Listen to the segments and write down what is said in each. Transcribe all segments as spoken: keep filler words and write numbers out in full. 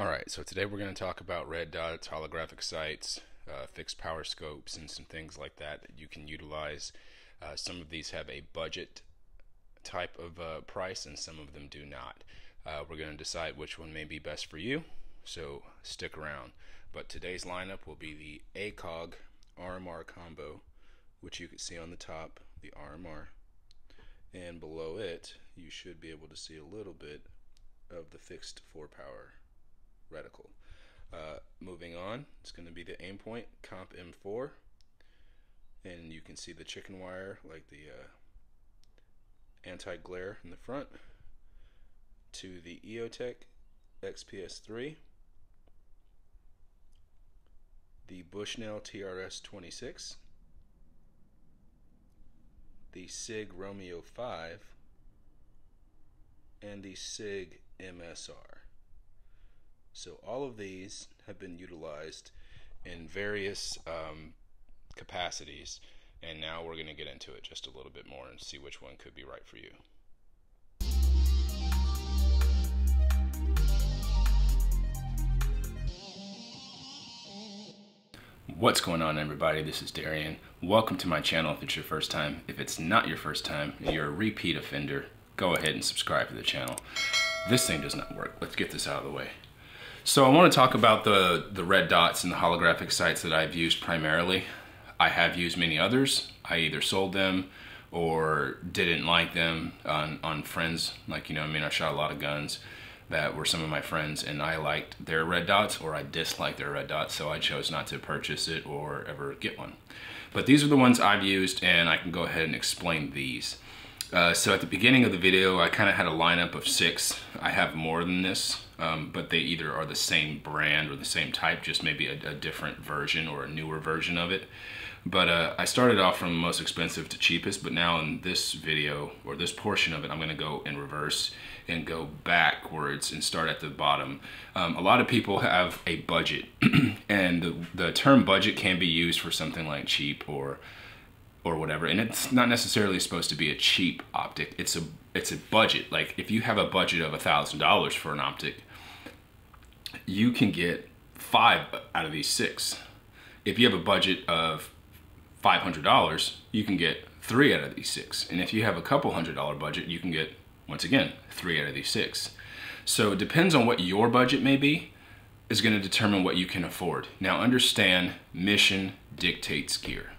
Alright, so today we're going to talk about red dots, holographic sights, uh, fixed power scopes, and some things like that that you can utilize. Uh, some of these have a budget type of uh, price and some of them do not. Uh, we're going to decide which one may be best for you, so stick around. But today's lineup will be the ACOG R M R combo, which you can see on the top, the R M R. And below it, you should be able to see a little bit of the fixed four power reticle. Uh, moving on, it's going to be the Aimpoint Comp M four, and you can see the chicken wire, like the uh, anti-glare in the front, to the EOTech X P S three, the Bushnell T R S twenty-six, the SIG Romeo five, and the SIG M S R. So all of these have been utilized in various um, capacities, and now we're going to get into it just a little bit more and see which one could be right for you. What's going on, everybody? This is Darian. Welcome to my channel if it's your first time. If it's not your first time and you're a repeat offender, go ahead and subscribe to the channel. This thing does not work. Let's get this out of the way. So I want to talk about the, the red dots and the holographic sights that I've used primarily. I have used many others. I either sold them or didn't like them on, on friends. Like, you know, I mean, I shot a lot of guns that were some of my friends and I liked their red dots or I disliked their red dots, so I chose not to purchase it or ever get one. But these are the ones I've used and I can go ahead and explain these. Uh, so at the beginning of the video, I kind of had a lineup of six. I have more than this, um, but they either are the same brand or the same type, just maybe a, a different version or a newer version of it. But uh, I started off from most expensive to cheapest, but now in this video, or this portion of it, I'm gonna go in reverse and go backwards and start at the bottom. Um, a lot of people have a budget, and the, the term budget can be used for something like cheap or or whatever, and it's not necessarily supposed to be a cheap optic. It's a it's a budget. Like, if you have a budget of a thousand dollars for an optic, you can get five out of these six. If you have a budget of five hundred dollars, you can get three out of these six. And if you have a couple hundred dollar budget, you can get, once again, three out of these six. So it depends on what your budget may be, is going to determine what you can afford. Now understand, mission dictates gear.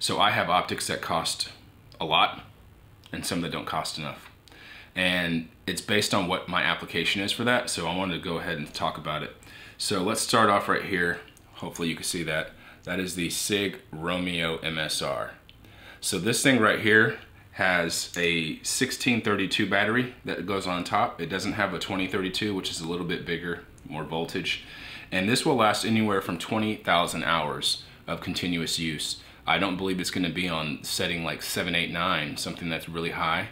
So I have optics that cost a lot and some that don't cost enough. And it's based on what my application is for that. So I wanted to go ahead and talk about it. So let's start off right here. Hopefully you can see that. That is the SIG Romeo M S R. So this thing right here has a sixteen thirty-two battery that goes on top. It doesn't have a twenty thirty-two, which is a little bit bigger, more voltage. And this will last anywhere from twenty thousand hours of continuous use. I don't believe it's going to be on setting like seven eight nine, something that's really high,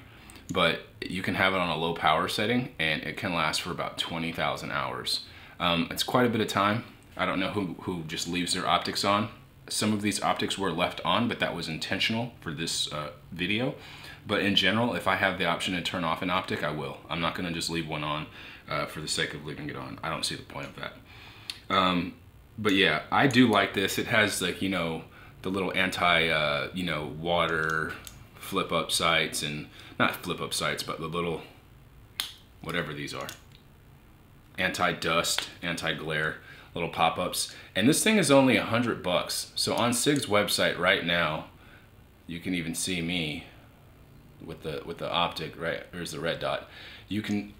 but you can have it on a low power setting and it can last for about twenty thousand hours. Um, it's quite a bit of time. I don't know who, who just leaves their optics on. Some of these optics were left on, but that was intentional for this uh, video. But in general, if I have the option to turn off an optic, I will. I'm not going to just leave one on uh, for the sake of leaving it on. I don't see the point of that. Um, but yeah, I do like this. It has, like, you know, the little anti, uh, you know, water flip up sights, and not flip up sights, but the little, whatever these are, anti-dust, anti-glare, little pop-ups. And this thing is only a hundred bucks. So on SIG's website right now, you can even see me with the, with the optic, right? There's the red dot. You can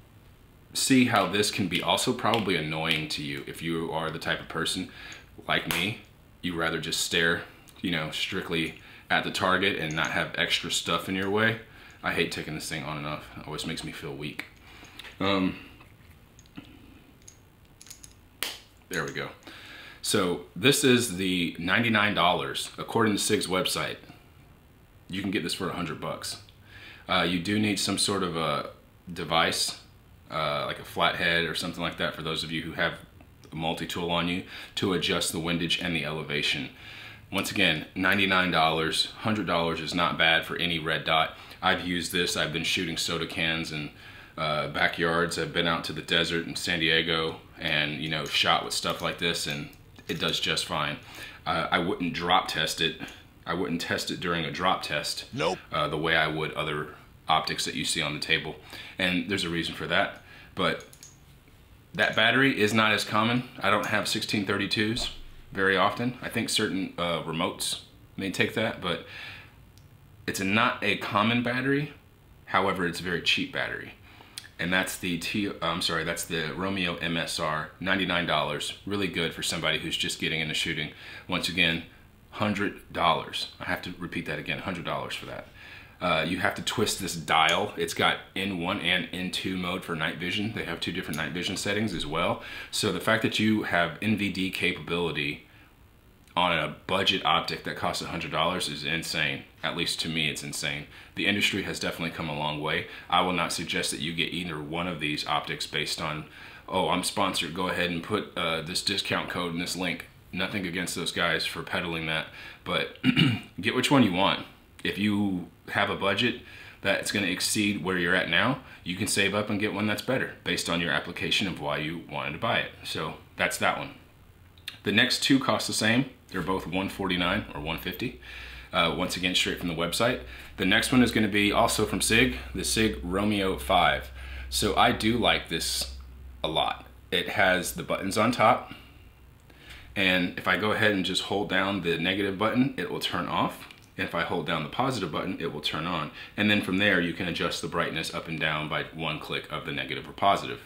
see how this can be also probably annoying to you if you are the type of person like me, you rather just stare, you know, strictly at the target and not have extra stuff in your way. I hate taking this thing on and off. It always makes me feel weak. Um, there we go. So this is the ninety-nine dollars, according to SIG's website. You can get this for a hundred bucks. Uh, you do need some sort of a device, uh, like a flathead or something like that, for those of you who have a multi-tool on you, to adjust the windage and the elevation. Once again, ninety-nine dollars, one hundred dollars is not bad for any red dot. I've used this. I've been shooting soda cans and uh, backyards. I've been out to the desert in San Diego and, you know, shot with stuff like this, and it does just fine. Uh, I wouldn't drop test it. I wouldn't test it during a drop test. Nope. Uh, the way I would other optics that you see on the table. And there's a reason for that. But that battery is not as common. I don't have sixteen thirty-twos very often. I think certain uh, remotes may take that, but it's a, not a common battery. However, it's a very cheap battery. And that's the T, I'm sorry, that's the Romeo M S R, ninety-nine dollars. Really good for somebody who's just getting into shooting. Once again, one hundred dollars. I have to repeat that again, one hundred dollars for that. Uh, you have to twist this dial. It's got N one and N two mode for night vision. They have two different night vision settings as well. So the fact that you have N V D capability on a budget optic that costs one hundred dollars is insane. At least to me, it's insane. The industry has definitely come a long way. I will not suggest that you get either one of these optics based on, oh, I'm sponsored, go ahead and put uh, this discount code in this link. Nothing against those guys for peddling that, but get which one you want. If you have a budget that's going to exceed where you're at now, you can save up and get one that's better based on your application of why you wanted to buy it. So that's that one. The next two cost the same. They're both one forty-nine or one fifty. Uh, once again, straight from the website. The next one is going to be also from SIG, the SIG Romeo five. So I do like this a lot. It has the buttons on top. And if I go ahead and just hold down the negative button, it will turn off. If I hold down the positive button, it will turn on. And then from there, you can adjust the brightness up and down by one click of the negative or positive.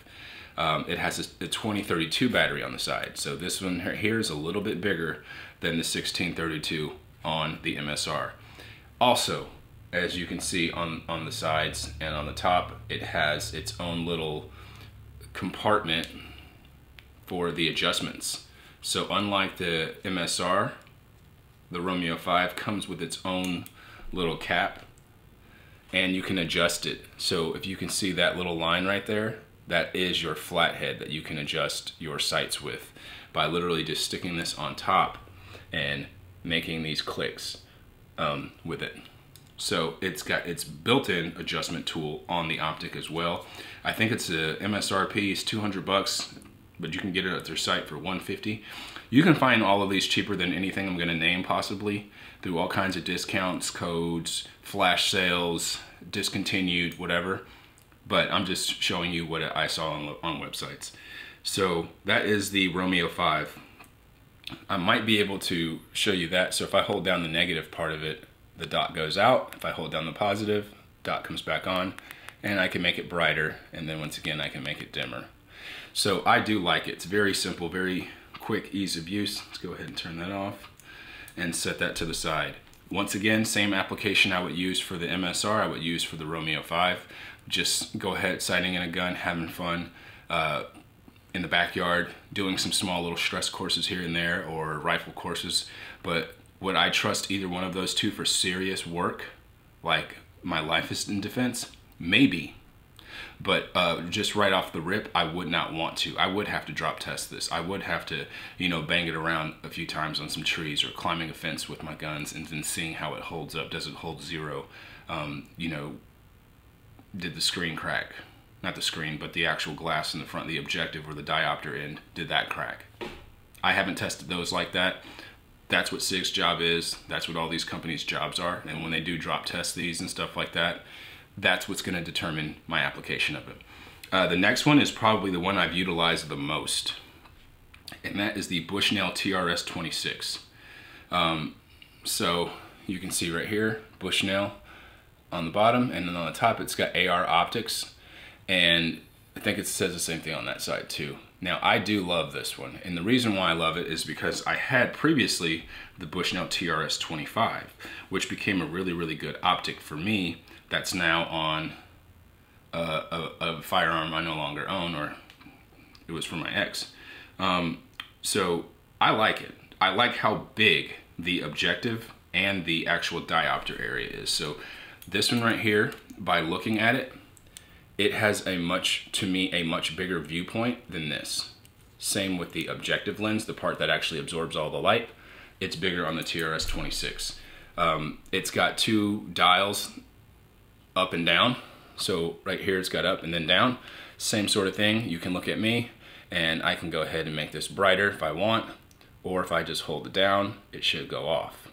Um, it has a, a twenty thirty-two battery on the side. So this one here is a little bit bigger than the sixteen thirty-two on the M S R. Also, as you can see on, on the sides and on the top, it has its own little compartment for the adjustments. So unlike the M S R, the Romeo five comes with its own little cap, and you can adjust it. So if you can see that little line right there, that is your flathead that you can adjust your sights with by literally just sticking this on top and making these clicks um, with it. So it's got its built-in adjustment tool on the optic as well. I think it's a M S R P, it's two hundred bucks, but you can get it at their site for one fifty. You can find all of these cheaper than anything I'm gonna name possibly, through all kinds of discounts, codes, flash sales, discontinued, whatever. But I'm just showing you what I saw on, on websites. So that is the Romeo five. I might be able to show you that. So if I hold down the negative part of it, the dot goes out. If I hold down the positive, dot comes back on, and I can make it brighter. And then once again, I can make it dimmer. So I do like it. It's very simple, very quick, ease of use. Let's go ahead and turn that off and set that to the side. Once again, same application I would use for the M S R, I would use for the Romeo five. Just go ahead, sighting in a gun, having fun uh, in the backyard, doing some small little stress courses here and there or rifle courses. But would I trust either one of those two for serious work? Like my life is in defense? Maybe. But uh, just right off the rip, I would not want to. I would have to drop test this. I would have to, you know, bang it around a few times on some trees or climbing a fence with my guns and then seeing how it holds up. Does it hold zero? Um, you know, did the screen crack? Not the screen, but the actual glass in the front, the objective or the diopter end, did that crack? I haven't tested those like that. That's what SIG's job is. That's what all these companies' jobs are. And when they do drop test these and stuff like that, that's what's going to determine my application of it. Uh, the next one is probably the one I've utilized the most, and that is the Bushnell T R S twenty-six. Um, so you can see right here, Bushnell on the bottom, and then on the top it's got A R optics, and I think it says the same thing on that side too. Now I do love this one, and the reason why I love it is because I had previously the Bushnell T R S twenty-five, which became a really, really good optic for me. That's now on uh, a, a firearm I no longer own, or it was from my ex. Um, so I like it. I like how big the objective and the actual diopter area is. So this one right here, by looking at it, it has a much, to me, a much bigger viewpoint than this. Same with the objective lens, the part that actually absorbs all the light. It's bigger on the T R S twenty-six. Um, it's got two dials, up and down, So right here it's got up and then down. Same sort of thing. You can look at me and I can go ahead and make this brighter if I want, or if I just hold it down, it should go off.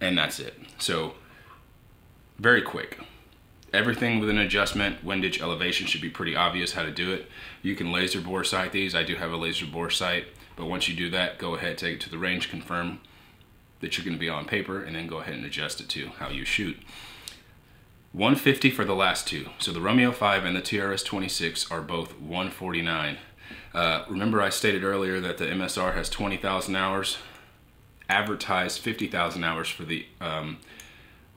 And that's it. So very quick. Everything with an adjustment, windage, elevation should be pretty obvious how to do it. You can laser bore sight these. I do have a laser bore sight, but once you do that, go ahead, take it to the range, confirm that you're gonna be on paper, and then go ahead and adjust it to how you shoot. one fifty for the last two. So the Romeo five and the T R S twenty-six are both one forty-nine. Uh, remember I stated earlier that the M S R has twenty thousand hours, advertised fifty thousand hours for the um,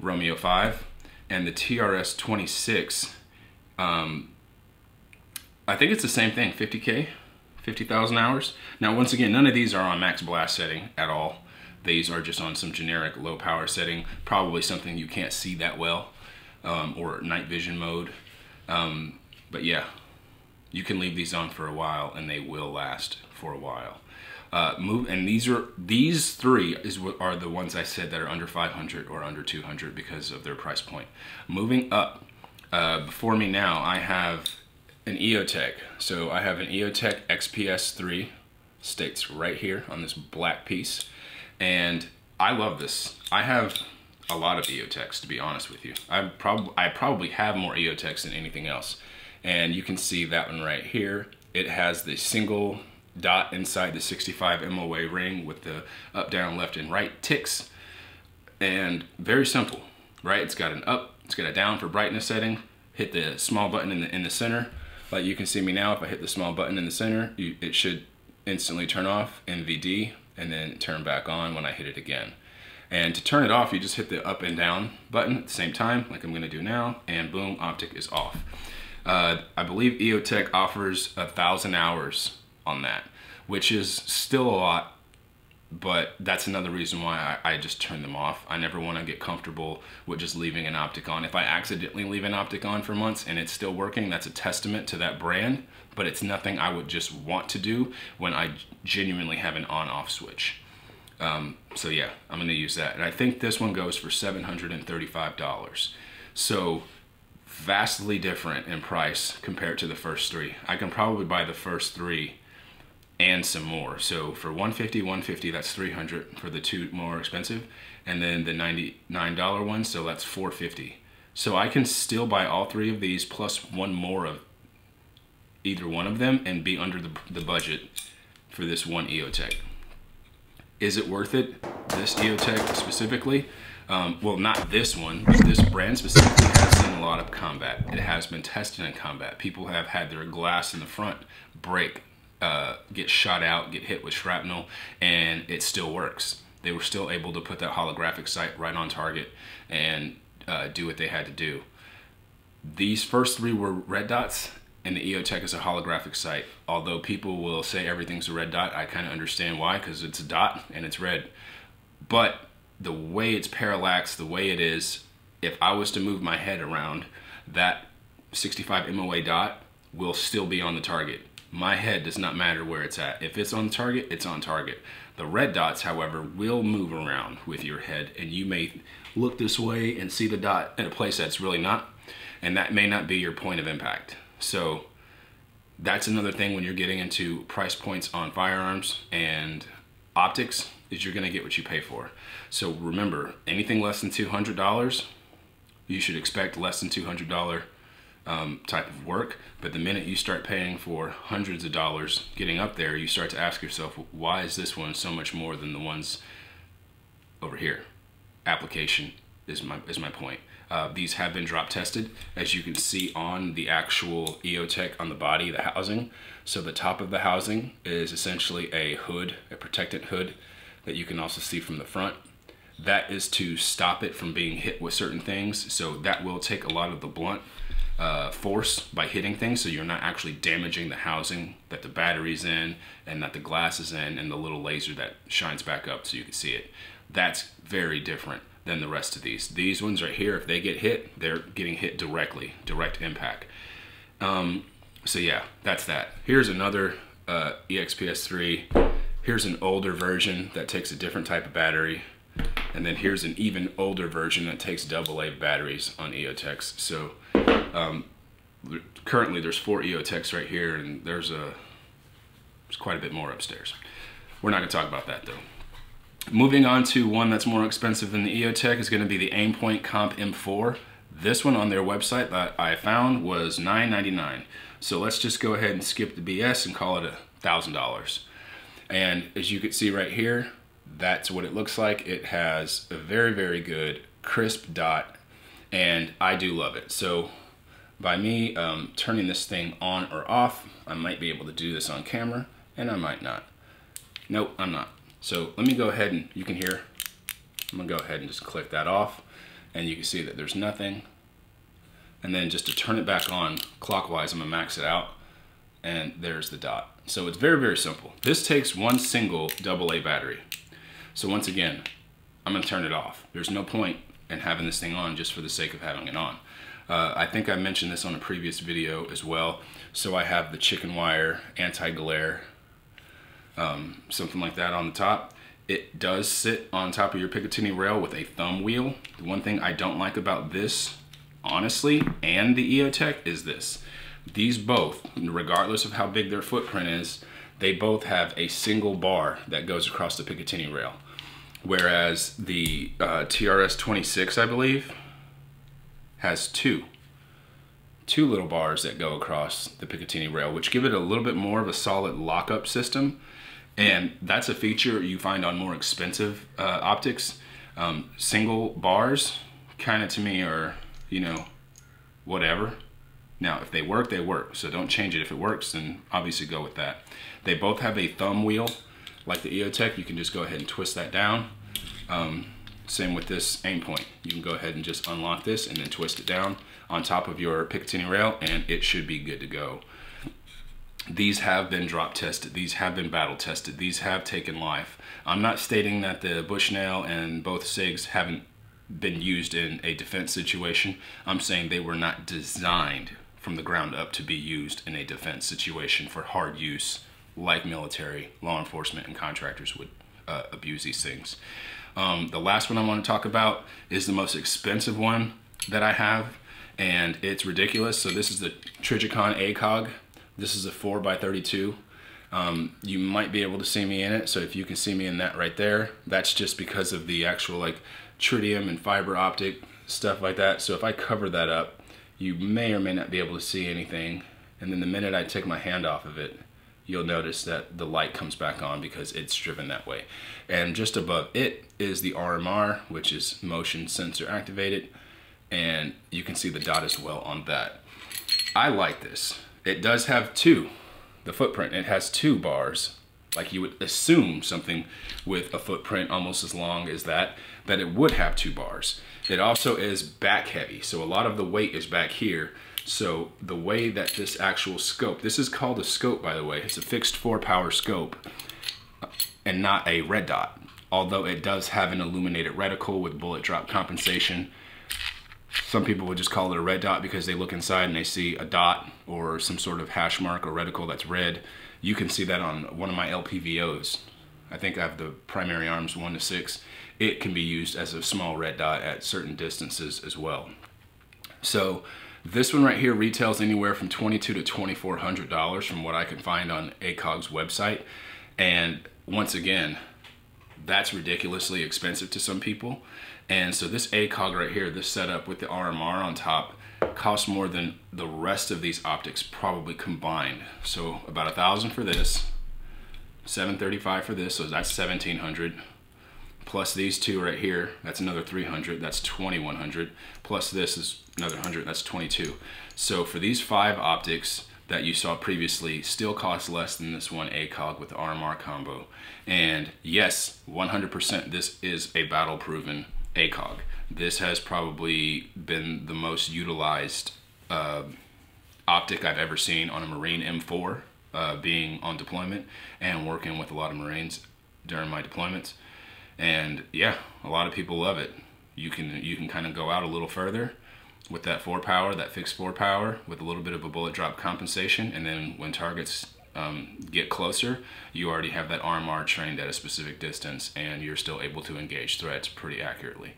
Romeo five. And the T R S twenty-six, um, I think it's the same thing, fifty K, fifty thousand hours. Now, once again, none of these are on max blast setting at all. These are just on some generic low power setting, probably something you can't see that well, um, or night vision mode. Um, but yeah, you can leave these on for a while and they will last for a while. Uh, move, and these are these three is what are the ones I said that are under five hundred or under two hundred because of their price point. Moving up, uh, before me now I have an EOTech. So I have an EOTech X P S three, states right here on this black piece, and I love this. I have a lot of EOTechs, to be honest with you. I probably I probably have more EOTechs than anything else, and you can see that one right here. It has the single dot inside the sixty-five M O A ring with the up, down, left, and right ticks, and very simple, right? It's got an up, it's got a down for brightness setting. Hit the small button in the in the center, like you can see me now. If I hit the small button in the center, you, it should instantly turn off M V D and then turn back on when I hit it again. And to turn it off, you just hit the up and down button at the same time, like I'm going to do now, and boom, optic is off. Uh, I believe EOTech offers a thousand hours on that, which is still a lot, but that's another reason why I, I just turn them off. I never want to get comfortable with just leaving an optic on. If I accidentally leave an optic on for months and it's still working, that's a testament to that brand, but it's nothing I would just want to do when I genuinely have an on-off switch. Um, so yeah, I'm gonna use that. And I think this one goes for seven hundred thirty-five dollars. So vastly different in price compared to the first three. I can probably buy the first three and some more. So for one fifty, one fifty, that's three hundred for the two more expensive, and then the ninety-nine dollar one, so that's four fifty. So I can still buy all three of these plus one more of either one of them and be under the, the budget for this one EOTech. Is it worth it? This EOTech specifically? Um, well, not this one, but this brand specifically has seen a lot of combat. It has been tested in combat. People have had their glass in the front break, Uh, get shot out, get hit with shrapnel, and it still works. They were still able to put that holographic sight right on target and uh, do what they had to do. These first three were red dots, and the EOTech is a holographic sight. Although people will say everything's a red dot, I kind of understand why, because it's a dot and it's red. But the way it's parallaxed, the way it is, if I was to move my head around, that sixty-five M O A dot will still be on the target. My head does not matter where it's at. If it's on target, it's on target. The red dots, however, will move around with your head, and you may look this way and see the dot in a place that's really not, and that may not be your point of impact. So that's another thing when you're getting into price points on firearms and optics, is you're gonna get what you pay for. So remember, anything less than two hundred dollars, you should expect less than two hundred dollars Um, type of work. But the minute you start paying for hundreds of dollars getting up there, you start to ask yourself, why is this one so much more than the ones over here? Application is my is my point. Uh, these have been drop tested, as you can see on the actual EOTech on the body, the housing. So the top of the housing is essentially a hood, a protectant hood that you can also see from the front. That is to stop it from being hit with certain things, so that will take a lot of the blunt Uh, force by hitting things, so you're not actually damaging the housing that the battery's in and that the glass is in and the little laser that shines back up so you can see it. That's very different than the rest of these. These ones right here, if they get hit, they're getting hit directly, direct impact. Um, so yeah, that's that. Here's another uh, E X P S three. Here's an older version that takes a different type of battery. And then here's an even older version that takes double A batteries on EOTechs. So um, currently there's four EOTechs right here, and there's a there's quite a bit more upstairs. We're not going to talk about that though. Moving on to one that's more expensive than the EOTech is going to be the Aimpoint Comp M four. This one on their website that I found was nine ninety-nine. So let's just go ahead and skip the B S and call it a thousand dollars. And as you can see right here, that's what it looks like. It has a very, very good crisp dot, and I do love it. So by me um, turning this thing on or off, I might be able to do this on camera, and I might not. Nope, I'm not. So let me go ahead and you can hear, I'm gonna go ahead and just click that off, and you can see that there's nothing. And then just to turn it back on clockwise, I'm gonna max it out, and there's the dot. So it's very, very simple. This takes one single double A battery. So once again, I'm gonna turn it off. There's no point in having this thing on just for the sake of having it on. Uh, I think I mentioned this on a previous video as well. So I have the chicken wire, anti-glare, um, something like that on the top. It does sit on top of your Picatinny rail with a thumb wheel. The one thing I don't like about this, honestly, and the EOTech is this. These both, regardless of how big their footprint is, they both have a single bar that goes across the Picatinny rail. Whereas the uh, T R S twenty-six, I believe, has two. Two little bars that go across the Picatinny rail, which give it a little bit more of a solid lockup system. And that's a feature you find on more expensive uh, optics. Um, single bars, kind of to me are, you know, whatever. Now, if they work, they work. So don't change it. If it works, then obviously go with that. They both have a thumb wheel. Like the EOTech, you can just go ahead and twist that down. Um, same with this Aimpoint. You can go ahead and just unlock this and then twist it down on top of your Picatinny rail, and it should be good to go. These have been drop tested. These have been battle tested. These have taken life. I'm not stating that the Bushnell and both SIGs haven't been used in a defense situation. I'm saying they were not designed from the ground up to be used in a defense situation for hard use, like military, law enforcement, and contractors would uh, abuse these things. Um, the last one I want to talk about is the most expensive one that I have, and it's ridiculous. So this is the Trijicon A C O G. This is a four by thirty-two. Um, you might be able to see me in it, so if you can see me in that right there, that's just because of the actual like tritium and fiber optic stuff like that. So if I cover that up, you may or may not be able to see anything, and then the minute I take my hand off of it, you'll notice that the light comes back on because it's driven that way. And just above it is the R M R, which is motion sensor activated, and you can see the dot as well on that. I like this. It does have two, the footprint, it has two bars, like you would assume something with a footprint almost as long as that, that it would have two bars. It also is back heavy, so a lot of the weight is back here. So the way that this actual scope, this is called a scope, by the way, it's a fixed four power scope and not a red dot. Although it does have an illuminated reticle with bullet drop compensation. Some people would just call it a red dot because they look inside and they see a dot or some sort of hash mark or reticle that's red. You can see that on one of my L P V Os. I think I have the Primary Arms one to six. It can be used as a small red dot at certain distances as well. So this one right here retails anywhere from twenty-two to twenty-four hundred dollars from what I can find on A C O G's website. And once again, that's ridiculously expensive to some people. And so this A C O G right here, this setup with the R M R on top, costs more than the rest of these optics probably combined. So about a thousand for this, seven thirty-five for this, so that's seventeen hundred. Plus these two right here, that's another three hundred, that's twenty-one hundred. Plus this is another one hundred, that's twenty-two. So for these five optics that you saw previously, still cost less than this one A C O G with the R M R combo. And yes, one hundred percent this is a battle-proven A C O G. This has probably been the most utilized uh, optic I've ever seen on a Marine M four, uh, being on deployment and working with a lot of Marines during my deployments. And yeah, a lot of people love it. You can you can kind of go out a little further with that four power, that fixed four power, with a little bit of a bullet drop compensation, and then when targets um, get closer, you already have that R M R trained at a specific distance and you're still able to engage threats pretty accurately.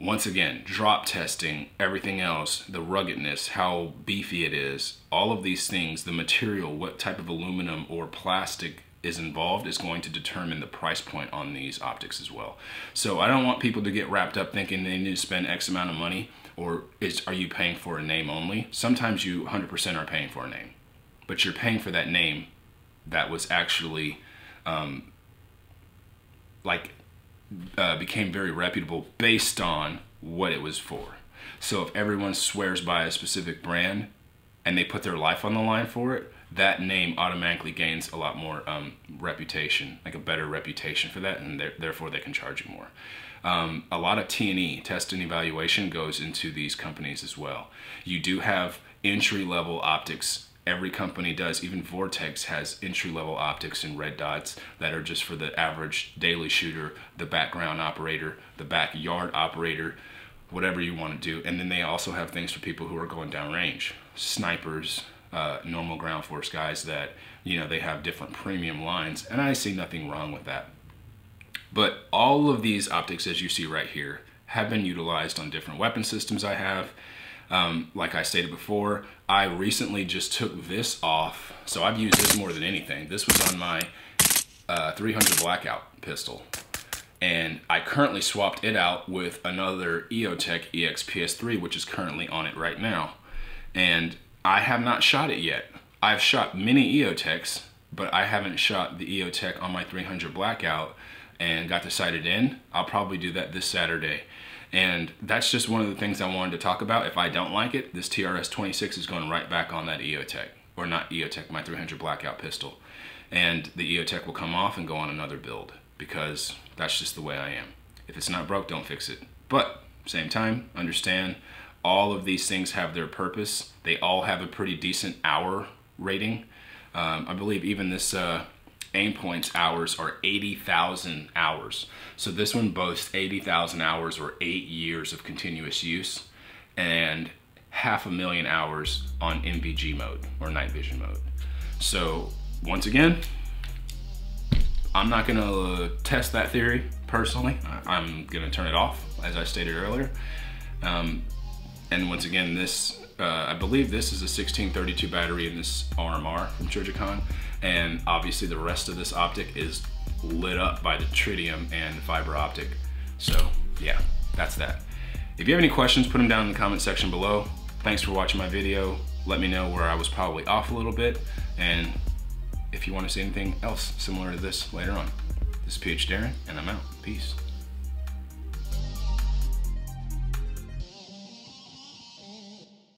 Once again, drop testing, everything else, the ruggedness, how beefy it is, all of these things, the material, what type of aluminum or plastic is involved is going to determine the price point on these optics as well. So I don't want people to get wrapped up thinking they need to spend X amount of money, or is, are you paying for a name only? Sometimes you one hundred percent are paying for a name, but you're paying for that name that was actually um, like Uh, became very reputable based on what it was for. So if everyone swears by a specific brand and they put their life on the line for it, that name automatically gains a lot more um, reputation, like a better reputation for that, and therefore they can charge you more. Um, a lot of T and E, test and evaluation, goes into these companies as well. You do have entry-level optics. Every company does. Even Vortex has entry-level optics and red dots that are just for the average daily shooter, the background operator, the backyard operator, whatever you want to do. And then they also have things for people who are going downrange, snipers, uh, normal ground force guys that, you know, they have different premium lines. And I see nothing wrong with that. But all of these optics, as you see right here, have been utilized on different weapon systems I have. Um, like I stated before, I recently just took this off, so I've used this more than anything. This was on my uh, three hundred Blackout pistol, and I currently swapped it out with another EOTech X P S three, which is currently on it right now, and I have not shot it yet. I've shot many EOTechs, but I haven't shot the EOTech on my three hundred Blackout and got to sight it in. I'll probably do that this Saturday. And that's just one of the things I wanted to talk about. If I don't like it, this T R S twenty-six is going right back on that EOTech, or not EOTech, my three hundred Blackout pistol. And the EOTech will come off and go on another build, because that's just the way I am. If it's not broke, don't fix it. But same time, understand all of these things have their purpose. They all have a pretty decent hour rating. Um, I believe even this uh, Aimpoint's hours are eighty thousand hours. So this one boasts eighty thousand hours, or eight years of continuous use, and half a million hours on M V G mode, or night vision mode. So once again, I'm not gonna test that theory personally. I'm gonna turn it off, as I stated earlier. Um, and once again, this, Uh, I believe this is a sixteen thirty-two battery in this R M R from Trijicon, and obviously the rest of this optic is lit up by the tritium and fiber optic. So yeah, that's that. If you have any questions, put them down in the comment section below. Thanks for watching my video. Let me know where I was probably off a little bit, and if you want to see anything else similar to this later on. This is P H Darren, and I'm out. Peace.